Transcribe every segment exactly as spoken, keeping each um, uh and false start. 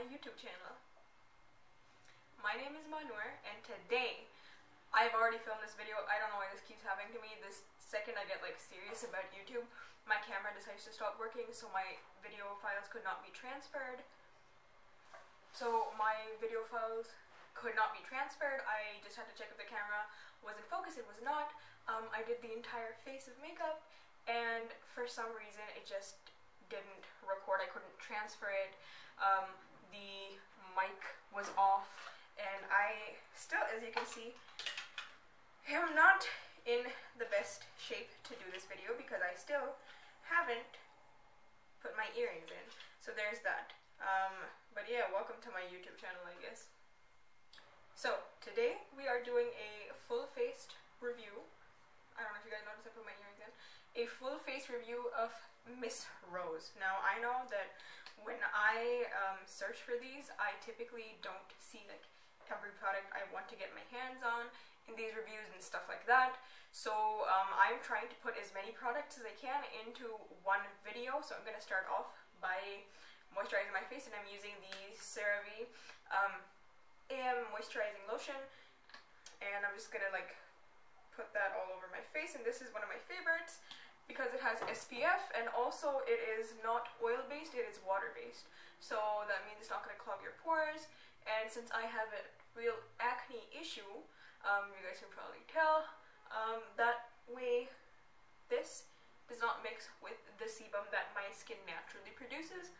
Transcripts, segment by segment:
my YouTube channel. My name is Manur, and today, I've already filmed this video. I don't know why this keeps happening to me. This second I get like serious about YouTube, my camera decides to stop working, so my video files could not be transferred. So my video files could not be transferred. I just had to check if the camera was in focus. It was not. Um, I did the entire face of makeup, and for some reason it just didn't record. I couldn't transfer it. Um, the mic was off, and I still, as you can see, am not in the best shape to do this video because I still haven't put my earrings in. So there's that. Um, but yeah, welcome to my YouTube channel, I guess. So today we are doing a full-faced review. I don't know if you guys noticed I put my earrings in. A full-face review of Miss Rose. Now I know that when I um, search for these, I typically don't see like every product I want to get my hands on in these reviews and stuff like that. So um, I'm trying to put as many products as I can into one video. So I'm going to start off by moisturizing my face, and I'm using the CeraVe um, A M Moisturizing Lotion, and I'm just going to like put that all over my face. And this is one of my favorites because it has S P F, and also it is not oil based, it is water based. So that means it's not going to clog your pores, and since I have a real acne issue, um, you guys can probably tell, um, that way this does not mix with the sebum that my skin naturally produces.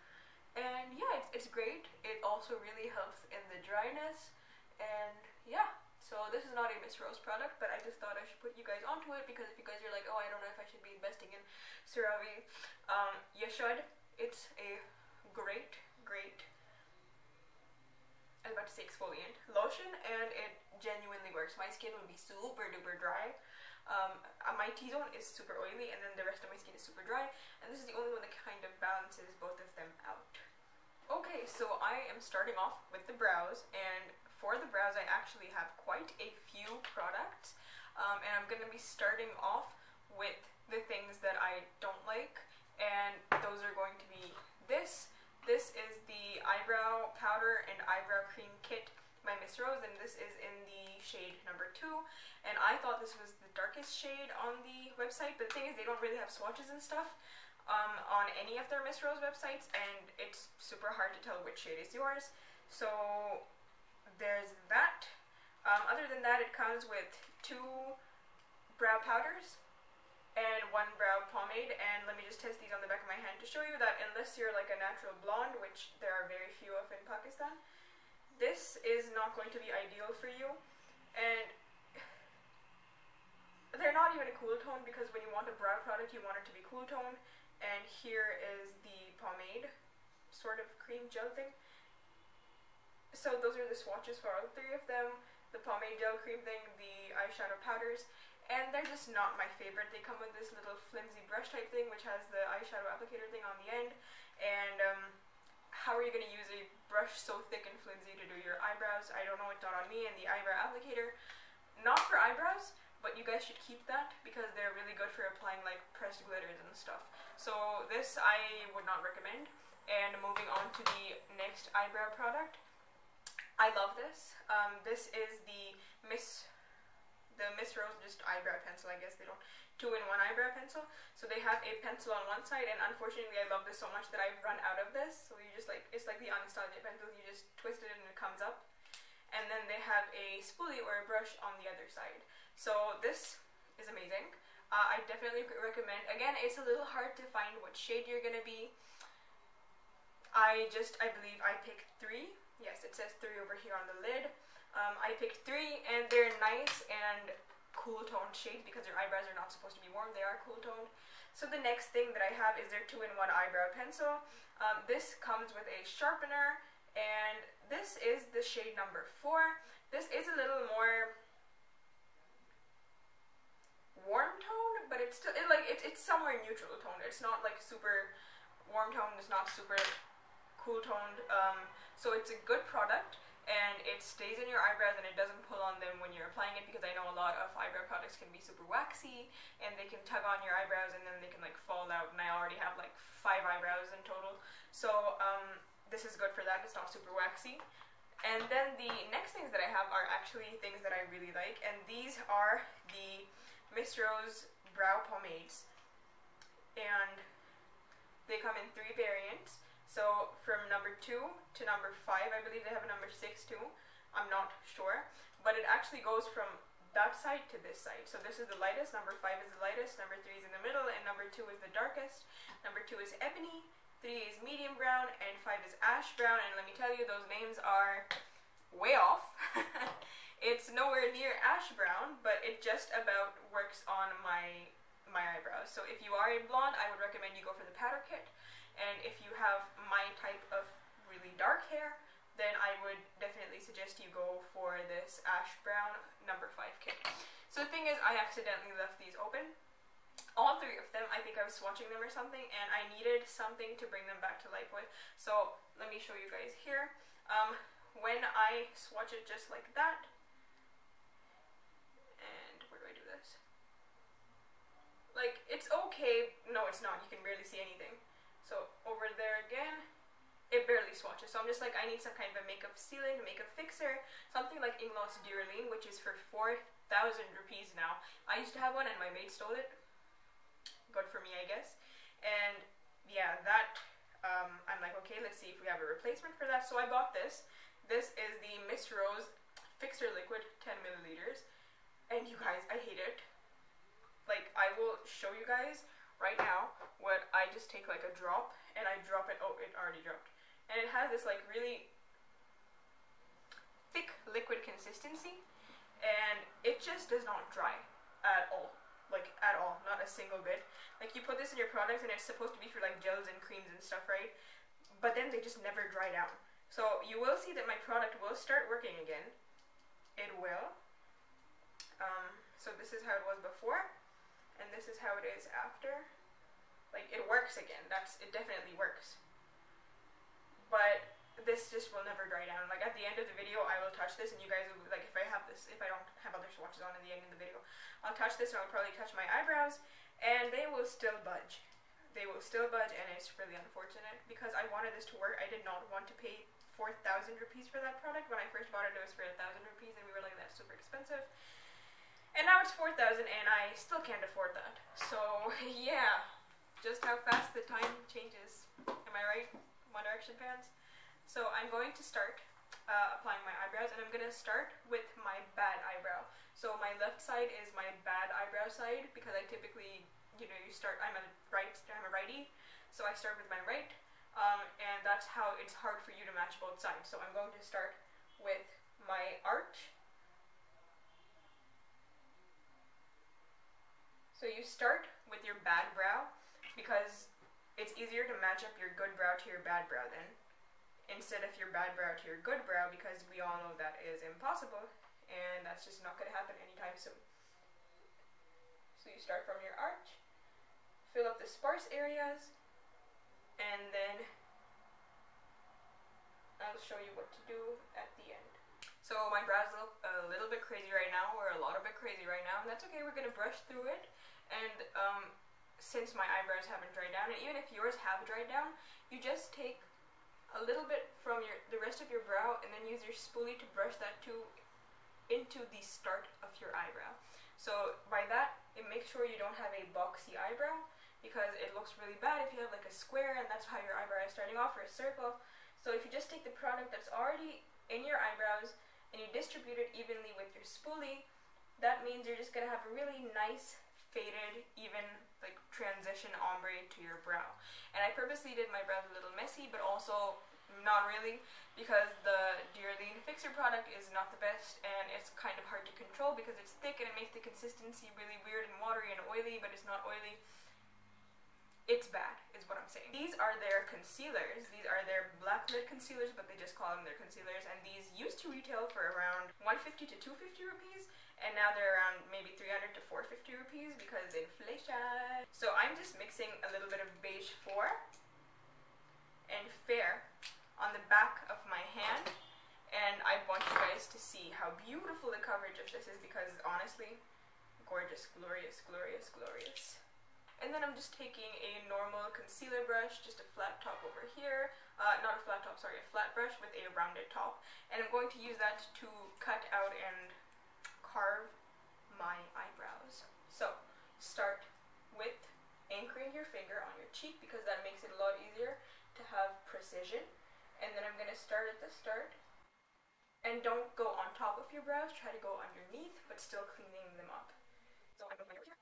And yeah, it's, it's great. It also really helps in the dryness, and yeah. So this is not a Miss Rose product, but I just thought I should put you guys onto it, because if you guys are like, oh, I don't know if I should be investing in CeraVe, um, you should. It's a great, great, I was about to say exfoliant, lotion, and it genuinely works. My skin would be super duper dry. Um, my T-zone is super oily, and then the rest of my skin is super dry, and this is the only one that kind of balances both of them out. Okay, so I am starting off with the brows, and for the brows I actually have quite a few products, um, and I'm going to be starting off with the things that I don't like, and those are going to be this. This is the eyebrow powder and eyebrow cream kit by Miss Rose, and this is in the shade number two, and I thought this was the darkest shade on the website, but the thing is they don't really have swatches and stuff Um, on any of their Miss Rose websites, and it's super hard to tell which shade is yours. So there's that. Um, other than that, it comes with two brow powders and one brow pomade, and let me just test these on the back of my hand to show you that unless you're like a natural blonde, which there are very few of in Pakistan, this is not going to be ideal for you. And they're not even a cool tone, because when you want a brow product you want it to be cool tone. And here is the pomade, sort of cream gel thing. So those are the swatches for all three of them: the pomade, gel cream thing, the eyeshadow powders, and they're just not my favorite. They come with this little flimsy brush type thing which has the eyeshadow applicator thing on the end, and um, how are you going to use a brush so thick and flimsy to do your eyebrows? I don't know, it's not on me. And the eyebrow applicator, not for eyebrows, but you guys should keep that because they're really good for applying like pressed glitters and stuff. So this I would not recommend. And moving on to the next eyebrow product, I love this. Um, this is the Miss the Miss Rose just eyebrow pencil. I guess they don't two-in-one eyebrow pencil. So they have a pencil on one side, and unfortunately I love this so much that I've run out of this. So you just like, it's like the Anastasia pencil. You just twist it and it comes up. And then they have a spoolie or a brush on the other side. So this is amazing. Uh, I definitely recommend. Again, it's a little hard to find what shade you're gonna be. I just, I believe I picked three. Yes, it says three over here on the lid. Um, I picked three, and they're nice and cool toned shades because their eyebrows are not supposed to be warm. They are cool toned. So the next thing that I have is their two-in-one eyebrow pencil. Um, this comes with a sharpener, and this is the shade number four. This is a little more warm tone, but it's still it, like it, it's somewhere neutral toned. It's not like super warm toned, it's not super cool toned. Um, so it's a good product, and it stays in your eyebrows and it doesn't pull on them when you're applying it, because I know a lot of eyebrow products can be super waxy and they can tug on your eyebrows and then they can like fall out, and I already have like five eyebrows in total. So um, this is good for that. It's not super waxy. And then the next things that I have are actually things that I really like, and these are the Miss Rose brow pomades, and they come in three variants. So from number two to number five, I believe they have a number six too, I'm not sure, but it actually goes from that side to this side. So this is the lightest, number five is the lightest, number three is in the middle, and number two is the darkest. Number two is ebony, three is medium brown, and five is ash brown, and let me tell you, those names are way off. It's nowhere near ash brown, but it just about works on my my eyebrows. So if you are a blonde, I would recommend you go for the powder kit, and if you have my type of really dark hair, then I would definitely suggest you go for this ash brown number five kit. So the thing is, I accidentally left these open. All three of them, I think I was swatching them or something, and I needed something to bring them back to life with. So let me show you guys here. Um, when I swatch it just like that, and where do I do this? Like, it's okay. No, it's not. You can barely see anything. So over there again, it barely swatches. So I'm just like, I need some kind of a makeup sealant, a makeup fixer, something like Ingloss Duraline, which is for four thousand rupees now. I used to have one and my maid stole it. Good for me, I guess. And yeah, that, um, I'm like, okay, let's see if we have a replacement for that. So I bought this. This is the Miss Rose Fixer Liquid ten milliliters. And you guys, I hate it. Like, I will show you guys right now what I just take like a drop and I drop it. Oh, it already dropped. And it has this like really thick liquid consistency, and it just does not dry at all. Like, at all, not a single bit. Like, you put this in your products and it's supposed to be for like gels and creams and stuff, right? But then they just never dry down. So you will see that my product will start working again. It will. Um, so this is how it was before, and this is how it is after. Like, it works again. That's, it definitely works. But this just will never dry down. Like, at the end of the video, I will touch this, and you guys will be like, if I have this, if I don't have other swatches on in the end of the video, I'll touch this, and I'll probably touch my eyebrows, and they will still budge. They will still budge, and it's really unfortunate, because I wanted this to work. I did not want to pay four thousand rupees for that product. When I first bought it, it was for one thousand rupees, and we were like, that's super expensive. And now it's four thousand, and I still can't afford that. So, yeah, just how fast the time changes. Am I right, One Direction fans? So I'm going to start uh, applying my eyebrows, and I'm going to start with my bad eyebrow. So my left side is my bad eyebrow side, because I typically, you know, you start, I'm a right, I'm a righty, so I start with my right, um, and that's how it's hard for you to match both sides. So I'm going to start with my arch. So you start with your bad brow, because it's easier to match up your good brow to your bad brow then, instead of your bad brow to your good brow, because we all know that is impossible, and that's just not going to happen anytime soon. So you start from your arch, fill up the sparse areas, and then I'll show you what to do at the end. So my brows look a little bit crazy right now, or a lot bit crazy right now, and that's okay, we're going to brush through it. And um, since my eyebrows haven't dried down, and even if yours have dried down, you just take a little bit from your the rest of your brow, and then use your spoolie to brush that to into the start of your eyebrow. So by that, it makes sure you don't have a boxy eyebrow, because it looks really bad if you have like a square, and that's how your eyebrow is starting off, or a circle. So if you just take the product that's already in your eyebrows and you distribute it evenly with your spoolie, that means you're just gonna have a really nice faded, even like transition ombre to your brow. And I purposely did my brows a little messy, but also not really, because the Duraline Fixer product is not the best, and it's kind of hard to control because it's thick and it makes the consistency really weird and watery and oily, but it's not oily. It's bad, is what I'm saying. These are their concealers. These are their black lid concealers, but they just call them their concealers, and these used to retail for around one fifty to two fifty rupees, and now they're around maybe three hundred to four fifty rupees because inflation. So I'm just mixing a little bit of Beige four and Fair on the back of my hand, and I want you guys to see how beautiful the coverage of this is, because honestly, gorgeous, glorious, glorious, glorious. And then I'm just taking a normal concealer brush, just a flat top over here, uh, not a flat top, sorry, a flat brush with a rounded top, and I'm going to use that to cut out and carve my eyebrows. So start with anchoring your finger on your cheek, because that makes it a lot easier to have precision. And then I'm going to start at the start. And don't go on top of your brows, try to go underneath, but still cleaning them up. So I'm going to here.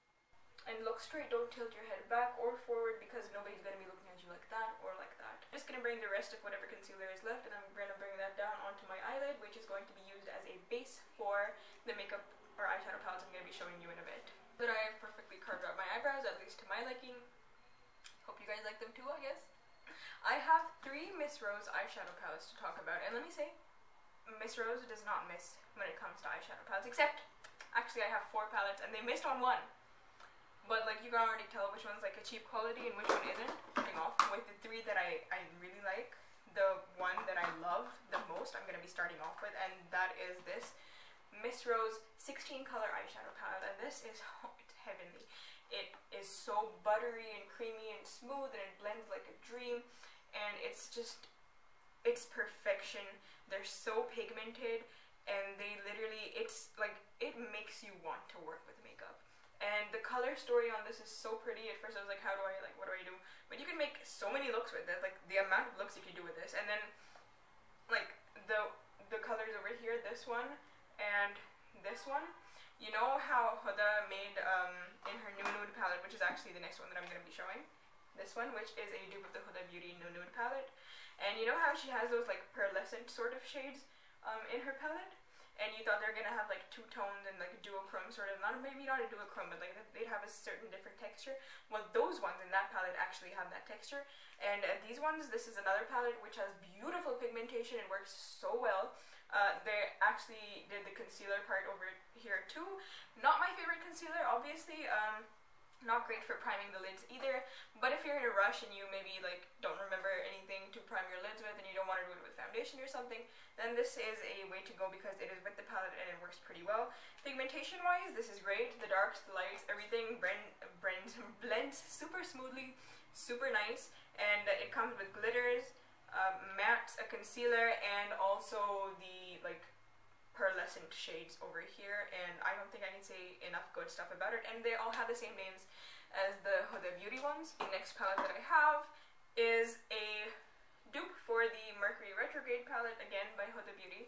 And look straight, don't tilt your head back or forward, because nobody's going to be looking at you like that or like that. I'm just going to bring the rest of whatever concealer is left, and I'm going to bring that down onto my eyelid, which is going to be used as a base for the makeup or eyeshadow palettes I'm going to be showing you in a bit. That I have perfectly carved out my eyebrows, at least to my liking. Hope you guys like them too, I guess. I have three Miss Rose eyeshadow palettes to talk about, and let me say, Miss Rose does not miss when it comes to eyeshadow palettes, except actually I have four palettes and they missed on one. But like you can already tell which one's like a cheap quality and which one isn't. Starting off with the three that I, I really like, the one that I love the most I'm going to be starting off with, and that is this Miss Rose sixteen color eyeshadow palette, and this is, oh, it's heavenly. It is so buttery and creamy and smooth, and it blends like a dream, and it's just, it's perfection. They're so pigmented, and they literally, it's like, it makes you want to work with makeup. And the color story on this is so pretty. At first I was like, how do I, like, what do I do? But you can make so many looks with this, like, the amount of looks you can do with this. And then, like, the, the colors over here, this one and this one. You know how Huda made, um, in her New Nude palette, which is actually the next one that I'm going to be showing? This one, which is a dupe of the Huda Beauty No Nude palette. And you know how she has those like pearlescent sort of shades um, in her palette? And you thought they were going to have like two tones and like duochrome sort of, not maybe not a duochrome, but like they'd have a certain different texture. Well, those ones in that palette actually have that texture. And uh, these ones, this is another palette which has beautiful pigmentation. It works so well. Uh, they actually did the concealer part over here too. Not my favorite concealer, obviously. Um, Not great for priming the lids either, but if you're in a rush and you maybe like don't remember anything to prime your lids with and you don't want to do it with foundation or something, then this is a way to go because it is with the palette and it works pretty well. Pigmentation wise, this is great. The darks, the lights, everything blend, blends, blends super smoothly, super nice, and it comes with glitters, uh, mattes, a concealer, and also the like pearlescent shades over here, and I don't think I can say enough good stuff about it, and they all have the same names as the Huda Beauty ones. The next palette that I have is a dupe for the Mercury Retrograde palette, again by Huda Beauty,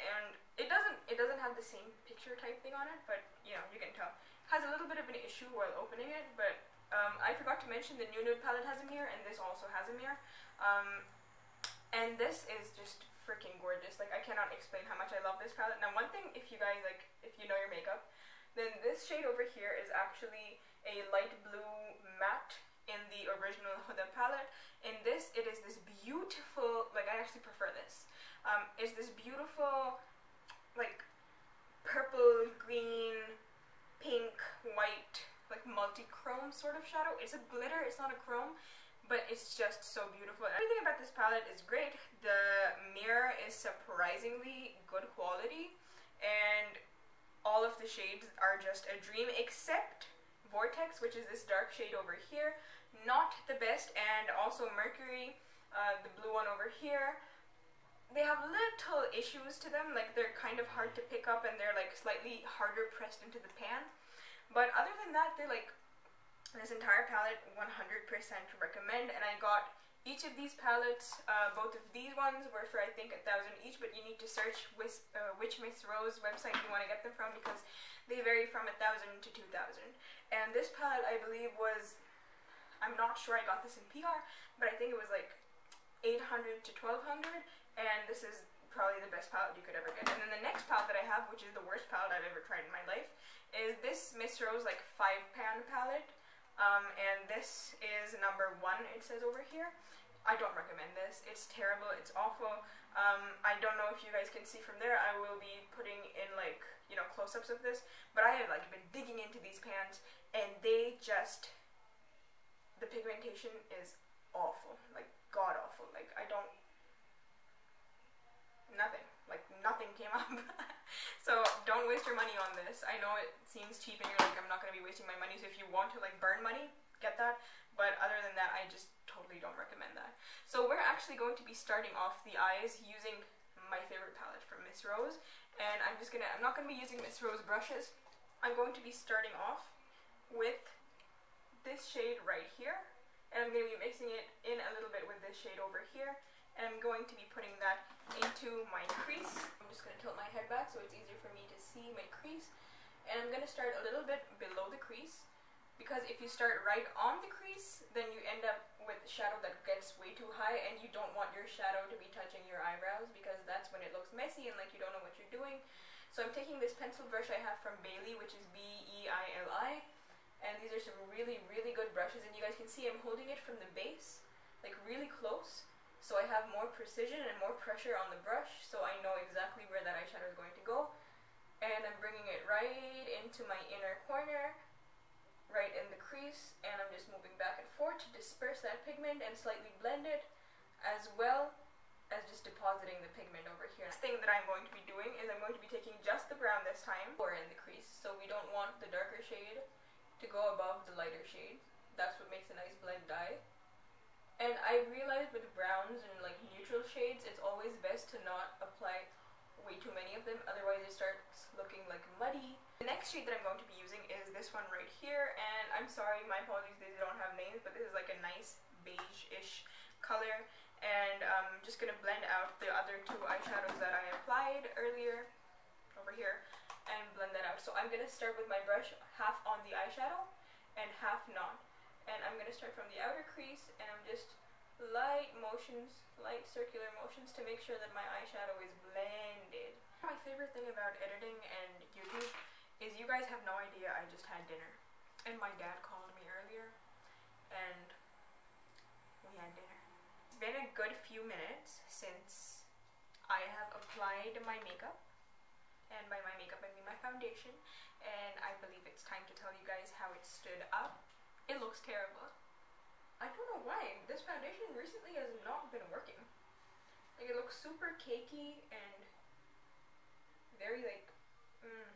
and it doesn't it doesn't have the same picture type thing on it, but you know, you can tell. It has a little bit of an issue while opening it, but um, I forgot to mention the New Nude palette has a mirror, and this also has a mirror, um, and this is just freaking gorgeous. Like, I cannot explain how much I love this palette. Now, one thing, if you guys like, if you know your makeup, then this shade over here is actually a light blue matte in the original Huda palette. In this, it is this beautiful, like, I actually prefer this. Um, it's this beautiful, like, purple, green, pink, white, like, multi-chrome sort of shadow. It's a glitter, it's not a chrome. But it's just so beautiful. Everything about this palette is great. The mirror is surprisingly good quality, and all of the shades are just a dream, except Vortex, which is this dark shade over here. Not the best, and also Mercury, uh, the blue one over here. They have little issues to them, like they're kind of hard to pick up, and they're like slightly harder pressed into the pan. But other than that, they're like, this entire palette, one hundred percent recommend, and I got each of these palettes. Uh, both of these ones were for, I think, a thousand each, but you need to search which, uh, which Miss Rose website you want to get them from, because they vary from a thousand to two thousand. And this palette, I believe, was, I'm not sure I got this in P R, but I think it was like eight hundred to twelve hundred, and this is probably the best palette you could ever get. And then the next palette that I have, which is the worst palette I've ever tried in my life, is this Miss Rose, like, five pan palette. Um, and this is number one, it says over here. I don't recommend this. It's terrible. It's awful. Um, I don't know if you guys can see from there. I will be putting in, like, you know, close-ups of this. But I have, like, been digging into these pans, and they just, the pigmentation is awful. Like, god-awful. Like, I don't, nothing. Like, nothing came up. So don't waste your money on this. I know it seems cheap and you're like, I'm not going to be wasting my money. So if you want to like burn money, get that, but other than that, I just totally don't recommend that. So we're actually going to be starting off the eyes using my favorite palette from Miss Rose, and I'm just gonna, I'm not gonna be using Miss Rose brushes. I'm going to be starting off with this shade right here, and I'm going to be mixing it in a little bit with this shade over here, and I'm going to be putting that into my crease. I'm just going to tilt my head back so it's easier for me to see my crease, and I'm going to start a little bit below the crease, because if you start right on the crease, then you end up with shadow that gets way too high, and you don't want your shadow to be touching your eyebrows, because that's when it looks messy and like you don't know what you're doing. So I'm taking this pencil brush I have from Bailey, which is B E I L I, and these are some really, really good brushes, and you guys can see I'm holding it from the base, like really close, so I have more precision and more pressure on the brush, so I know exactly where that eyeshadow is going to go. And I'm bringing it right into my inner corner, right in the crease, and I'm just moving back and forth to disperse that pigment and slightly blend it, as well as just depositing the pigment over here. Next thing that I'm going to be doing is I'm going to be taking just the brown this time, or in the crease, so we don't want the darker shade to go above the lighter shade. That's what makes a nice blend dye. And I realized with browns and like neutral shades, it's always best to not apply way too many of them, otherwise it starts looking like muddy. The next shade that I'm going to be using is this one right here, and I'm sorry, my apologies, these don't have names, but this is like a nice beige-ish color, and I'm um, just going to blend out the other two eyeshadows that I applied earlier over here and blend that out. So I'm going to start with my brush half on the eyeshadow and half not, and I'm going to start from the outer crease, and I'm just light motions, light circular motions to make sure that my eyeshadow is blended. My favorite thing about editing and YouTube is you guys have no idea I just had dinner, and my dad called me earlier and we had dinner. It's been a good few minutes since I have applied my makeup, and by my makeup I mean my foundation, and I believe it's time to tell you guys how it stood up. It looks terrible. I don't know why, this foundation recently has not been working. Like, it looks super cakey and very like, mm,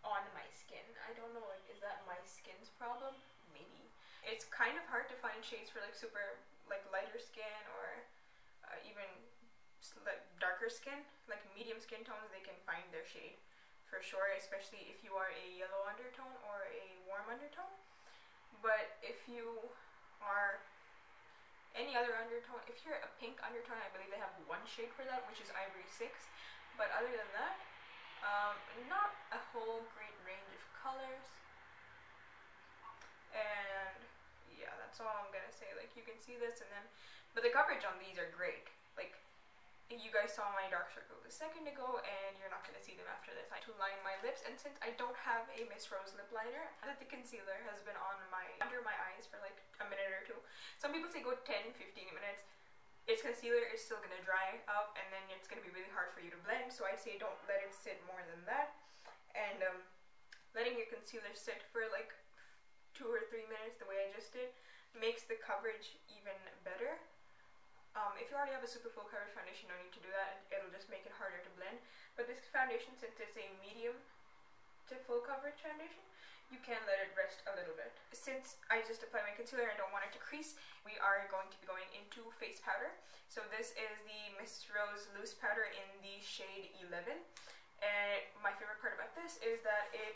on my skin. I don't know, like, is that my skin's problem? Maybe. It's kind of hard to find shades for like super, like lighter skin, or uh, even like darker skin. Like medium skin tones, they can find their shade for sure, especially if you are a yellow undertone or a warm undertone. But if you are any other undertone, if you're a pink undertone, I believe they have one shade for that, which is Ivory six. But other than that, um, not a whole great range of colors. And yeah, that's all I'm gonna say. Like, you can see this, and then, but the coverage on these are great. Like, you guys saw my dark circles a second ago, and you're not gonna see them after this. I to line my lips, and since I don't have a Miss Rose lip liner, that the concealer has been on my under my eyes for like a minute or two. Some people say go ten to fifteen minutes. Its concealer is still gonna dry up, and then it's gonna be really hard for you to blend. So I say don't let it sit more than that, and um, letting your concealer sit for like two or three minutes, the way I just did, makes the coverage even better. Um, if you already have a super full coverage foundation, no need to do that, it'll just make it harder to blend. But this foundation, since it's a medium to full coverage foundation, you can let it rest a little bit. Since I just applied my concealer, I don't want it to crease, we are going to be going into face powder. So this is the Miss Rose Loose Powder in the shade eleven. And my favorite part about this is that it,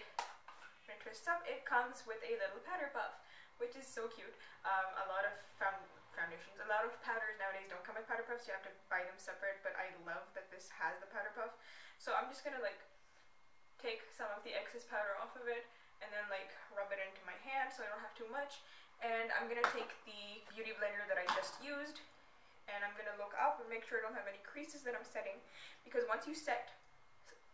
when it twists up, it comes with a little powder puff, which is so cute. Um, a lot of found foundations, a lot of powders nowadays don't come with powder puffs, you have to buy them separate, but I love that this has the powder puff. So I'm just gonna like take some of the excess powder off of it, and then like rub it into my hand so I don't have too much. And I'm gonna take the beauty blender that I just used, and I'm gonna look up and make sure I don't have any creases that I'm setting, because once you set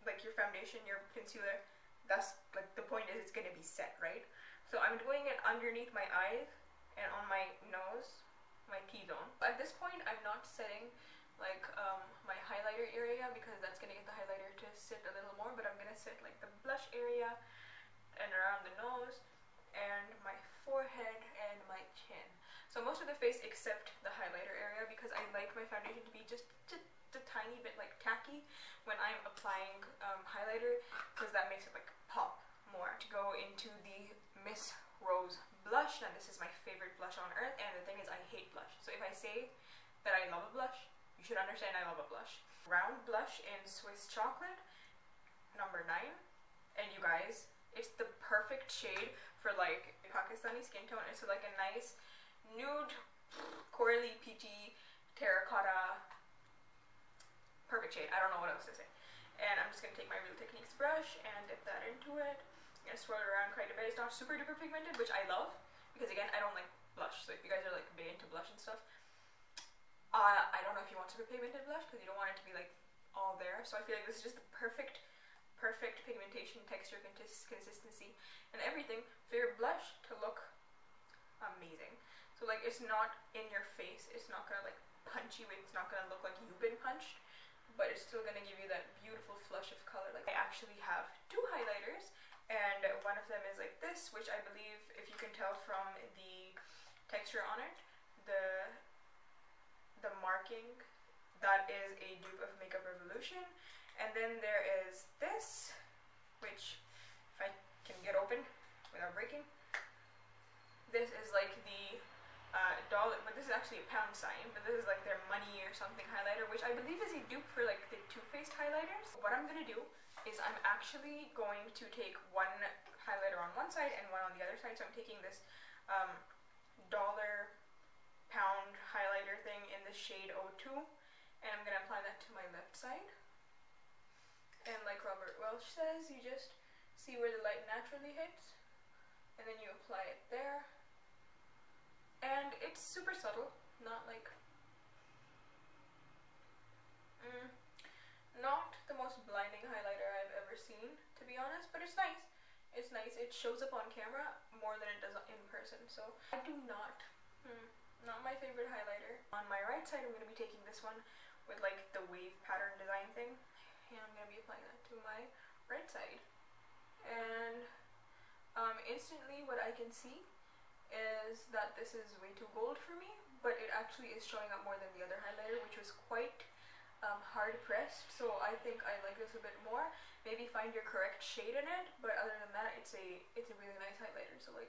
like your foundation, your concealer, that's like the point is it's gonna be set, right? So I'm doing it underneath my eyes and on my nose, my T-zone. At this point, I'm not setting like um, my highlighter area, because that's gonna get the highlighter to sit a little more, but I'm gonna set like the blush area and around the nose and my forehead and my chin. So most of the face except the highlighter area, because I like my foundation to be just, just a tiny bit like tacky when I'm applying um, highlighter, because that makes it like pop more. To go into the Miss Rose blush. Now this is my favorite blush on earth, and the thing is I hate blush. So if I say that I love a blush, you should understand I love a blush. Round blush in Swiss Chocolate, number nine. And you guys, it's the perfect shade for like Pakistani skin tone. It's like a nice nude, corally, peachy, terracotta, perfect shade. I don't know what else to say. And I'm just going to take my Real Techniques brush and dip that into it. I'm going to swirl it around quite a bit. It's not super duper pigmented, which I love, because again, I don't like blush. So if you guys are like big into blush and stuff, uh, I don't know if you want super pigmented blush, because you don't want it to be like all there. So I feel like this is just the perfect perfect pigmentation, texture, consistency, and everything for your blush to look amazing. So like, it's not in your face, it's not gonna like punch you, it's not gonna look like you've been punched, but it's still gonna give you that beautiful flush of color. Like, I actually have two highlighters, and one of them is like this, which I believe, if you can tell from the texture on it, the the marking, that is a dupe of Makeup Revolution. And then there is this, which if I can get open without breaking, this is like the uh, dollar, but this is actually a pound sign, but this is like their money or something highlighter, which I believe is a dupe for like the Too Faced highlighters. What I'm gonna do is I'm actually going to take one highlighter on one side and one on the other side. So I'm taking this um, dollar pound highlighter thing in the shade oh two. And I'm gonna apply that to my left side. And like Robert Welch says, you just see where the light naturally hits, and then you apply it there. And it's super subtle, not like, mm, not the most blinding highlighter I've ever seen, to be honest, but it's nice. It's nice, it shows up on camera more than it does in person, so I do not, mm, not my favorite highlighter. On my right side, I'm going to be taking this one with like the wave pattern design thing, and I'm going to be applying that to my right side. And um, instantly what I can see is that this is way too gold for me, but it actually is showing up more than the other highlighter, which was quite um, hard pressed, so I think I like this a bit more. Maybe find your correct shade in it, but other than that, it's a, it's a really nice highlighter, so like.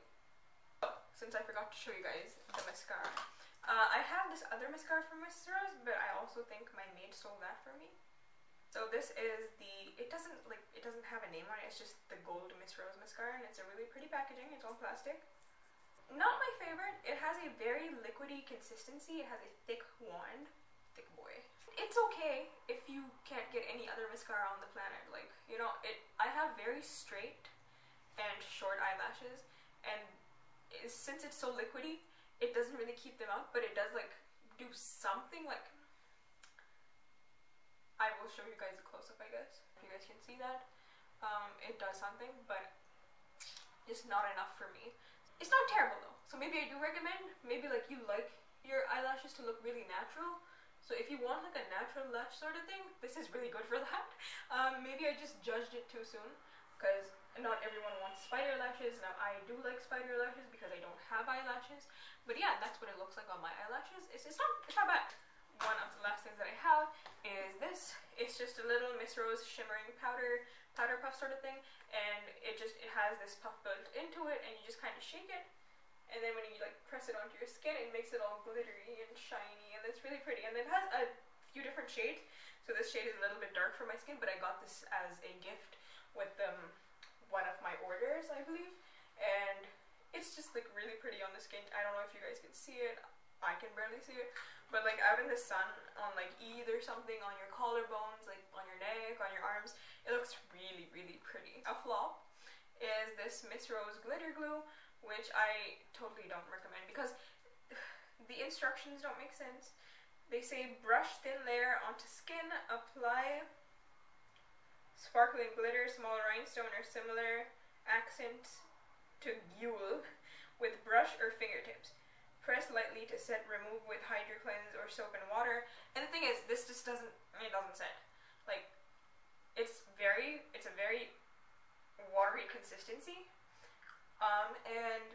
Oh, since I forgot to show you guys the mascara. Uh, I have this other mascara from Mister Rose, but I also think my maid stole that from me. So this is the, it doesn't like, it doesn't have a name on it, it's just the gold Miss Rose mascara, and it's a really pretty packaging, it's all plastic. Not my favorite, it has a very liquidy consistency, it has a thick wand, thick boy. It's okay if you can't get any other mascara on the planet, like, you know, it. I have very straight and short eyelashes, and is, since it's so liquidy, it doesn't really keep them up, but it does like do something. Like, I will show you guys a close-up, I guess, if you guys can see that. Um, it does something, but just not enough for me. It's not terrible though, so maybe I do recommend. Maybe like you like your eyelashes to look really natural, so if you want like a natural lash sort of thing, this is really good for that. Um, maybe I just judged it too soon, because not everyone wants spider lashes. Now I do like spider lashes because I don't have eyelashes, but yeah, that's what it looks like on my eyelashes. It's, it's, not, it's not bad. One of the last things that I have is this. It's just a little Miss Rose shimmering powder, powder puff sort of thing, and it just, it has this puff built into it, and you just kind of shake it, and then when you like press it onto your skin, it makes it all glittery and shiny, and it's really pretty, and it has a few different shades. So this shade is a little bit dark for my skin, but I got this as a gift with um, one of my orders, I believe, and it's just like really pretty on the skin. I don't know if you guys can see it, I can barely see it, but like out in the sun on like Eid or something, on your collarbones, like on your neck, on your arms, it looks really really pretty. A flop is this Miss Rose glitter glue, which I totally don't recommend because the instructions don't make sense. They say brush thin layer onto skin, apply sparkling glitter, small rhinestone or similar accent to Guile with brush or fingertips. Press lightly to set, remove with hydro cleanse or soap and water. And the thing is, this just doesn't, it doesn't set. Like, it's very, it's a very watery consistency. Um, and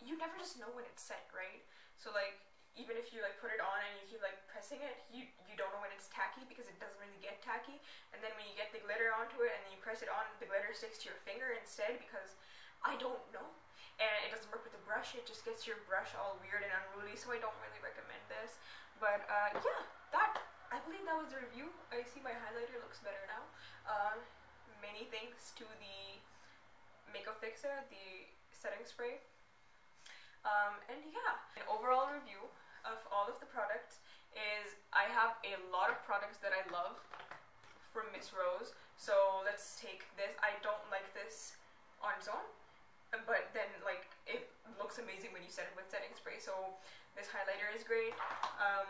you never just know when it's set, right? So like, even if you like put it on and you keep like pressing it, you, you don't know when it's tacky because it doesn't really get tacky. And then when you get the glitter onto it and then you press it on, the glitter sticks to your finger instead, because I don't know. And it doesn't work with the brush, it just gets your brush all weird and unruly, so I don't really recommend this. But uh, yeah, that, I believe that was the review. I see my highlighter looks better now. Uh, many thanks to the Makeup Fixer, the setting spray. Um, and yeah, an overall review of all of the products is I have a lot of products that I love from Miss Rose. So let's take this. I don't like this on its own, but then like it looks amazing when you set it with setting spray. So this highlighter is great. Um,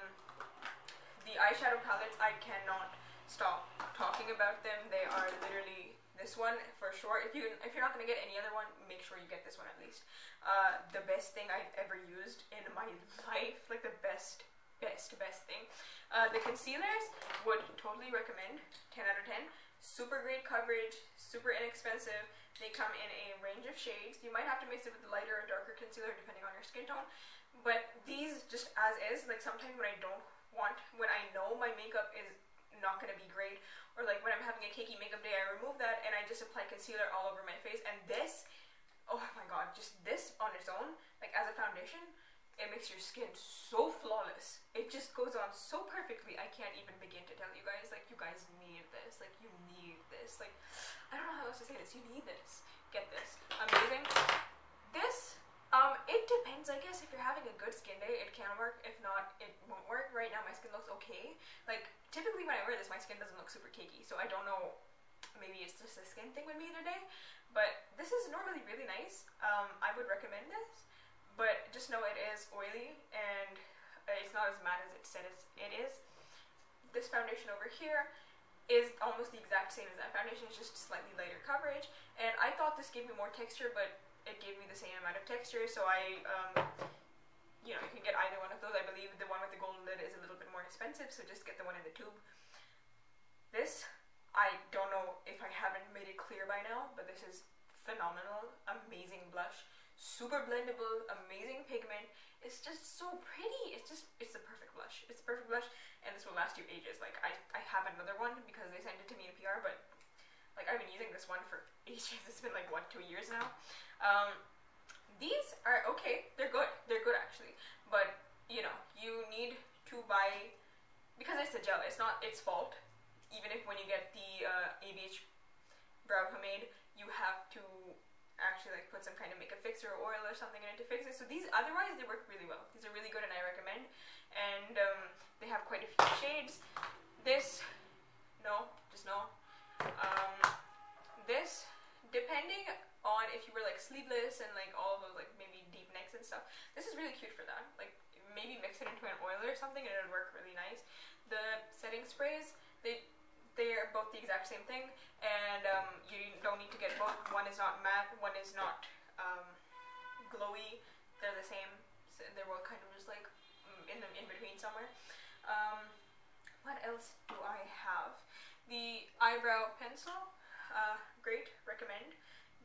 the eyeshadow palettes, I cannot stop talking about them. They are literally this one for sure. If you if you're not gonna get any other one, make sure you get this one at least. Uh, the best thing I've ever used in my life, like the best, best, best thing. Uh, the concealers would totally recommend. ten out of ten. Super great coverage, super inexpensive. They come in a range of shades. You might have to mix it with a lighter or darker concealer depending on your skin tone. But these just as is. Like sometimes when I don't want, when I know my makeup is not going to be great, or like when I'm having a cakey makeup day, I remove that and I just apply concealer all over my face. And this, oh my god, just this on its own, like as a foundation, it makes your skin so flawless. It just goes on so perfectly. I can't even begin to tell you guys, like you guys need this, like you need this, like I don't know how else to say this, you need this, get this, amazing. This, Um, it depends, I guess. If you're having a good skin day, it can work. If not, it won't work. Right now, my skin looks okay. Like, typically when I wear this, my skin doesn't look super cakey, so I don't know. Maybe it's just a skin thing with me today, but this is normally really nice. Um, I would recommend this, but just know it is oily, and it's not as matte as it said it is. This foundation over here is almost the exact same as that foundation. It's just slightly lighter coverage, and I thought this gave me more texture, but it gave me the same amount of texture, so I, um, you know, you can get either one of those. I believe the one with the golden lid is a little bit more expensive, so just get the one in the tube. This, I don't know if I haven't made it clear by now, but this is phenomenal, amazing blush, super blendable, amazing pigment. It's just so pretty. It's just, it's the perfect blush. It's the perfect blush, and this will last you ages. Like, I, I have another one because they sent it to me in P R, but like, I've been using this one for ages. It's been like, what, two years now? Um, these are okay. They're good. They're good, actually. But, you know, you need to buy, because it's a gel, it's not its fault. Even if when you get the uh, A B H Brow Pomade, you have to actually like put some kind of makeup fixer or oil or something in it to fix it. So these, otherwise, they work really well. These are really good and I recommend. And um, they have quite a few shades. This, no, just no. Um, this, depending on if you were like sleeveless and like all those like maybe deep necks and stuff, this is really cute for that. Like maybe mix it into an oil or something and it would work really nice. The setting sprays, they they are both the exact same thing, and um, you don't need to get both. One is not matte, one is not um, glowy. They're the same. So they're both kind of just like in the in between somewhere. Um, what else do I have? The eyebrow pencil, uh, great, recommend.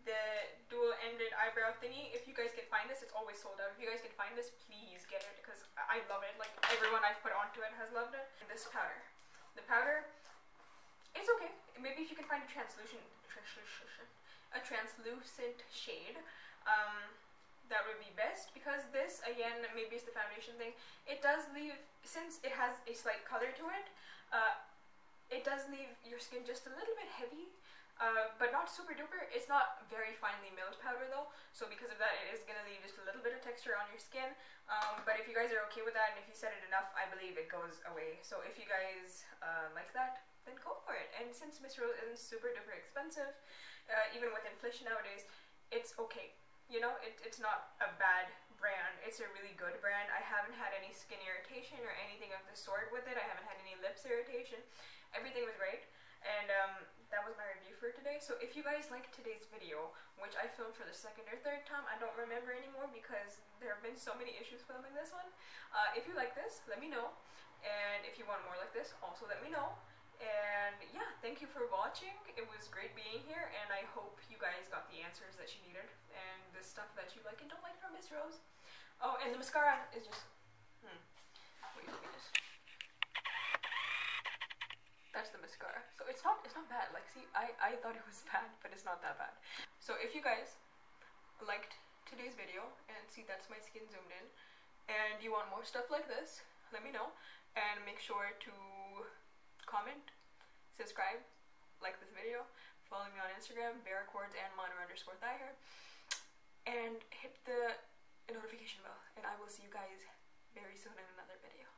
The dual-ended eyebrow thingy, if you guys can find this, it's always sold out. If you guys can find this, please get it, because I love it. Like, everyone I've put onto it has loved it. And this powder. The powder, it's okay. Maybe if you can find a translucent, a translucent shade, um, that would be best, because this, again, maybe it's the foundation thing. It does leave, since it has a slight color to it, uh, it does leave your skin just a little bit heavy, uh, but not super duper. It's not very finely milled powder though, so because of that it is going to leave just a little bit of texture on your skin. Um, but if you guys are okay with that and if you set it enough, I believe it goes away. So if you guys uh, like that, then go for it. And since Miss Rose isn't super duper expensive, uh, even with inflation nowadays, it's okay. You know, it, it's not a bad brand. It's a really good brand. I haven't had any skin irritation or anything of the sort with it. I haven't had any lips irritation. Everything was great. And um, that was my review for today. So if you guys liked today's video, which I filmed for the second or third time, I don't remember anymore because there have been so many issues filming this one. Uh, if you like this, let me know. And if you want more like this, also let me know. And yeah, thank you for watching. It was great being here, and I hope you guys got the answers that you needed and the stuff that you like and don't like from Miss Rose. Oh, and the mascara is just, hmm, wait, look at this. That's the mascara. So it's not, it's not bad. Like, see, I, I thought it was bad, but it's not that bad. So if you guys liked today's video and see that's my skin zoomed in and you want more stuff like this, let me know, and make sure to comment, subscribe, like this video, follow me on Instagram, BearCords and Manu underscore thigh hair, and hit the notification bell, and I will see you guys very soon in another video.